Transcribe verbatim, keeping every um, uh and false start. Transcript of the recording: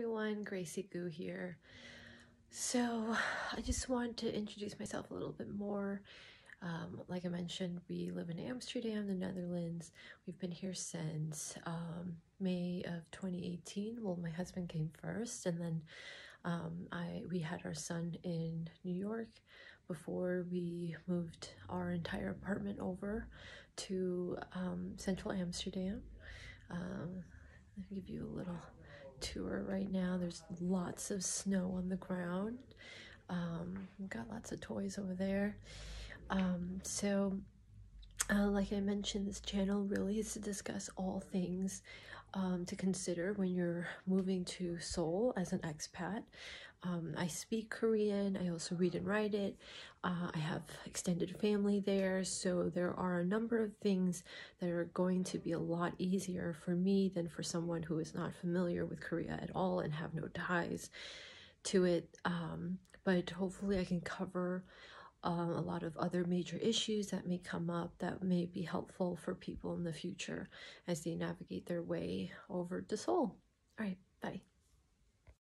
everyone, Gracie Goo here. So I just wanted to introduce myself a little bit more. Um, like I mentioned, we live in Amsterdam, the Netherlands. We've been here since um, May of twenty eighteen. Well, my husband came first, and then um, I we had our son in New York before we moved our entire apartment over to um, central Amsterdam. Um, I'll give you a little tour right now. There's lots of snow on the ground. Um, we've got lots of toys over there. Um, so, uh, like I mentioned, this channel really is to discuss all things um, to consider when you're moving to Seoul as an expat. Um, I speak Korean, I also read and write it, uh, I have extended family there, so there are a number of things that are going to be a lot easier for me than for someone who is not familiar with Korea at all and have no ties to it, um, but hopefully I can cover Um, a lot of other major issues that may come up that may be helpful for people in the future as they navigate their way over to Seoul. All right, bye.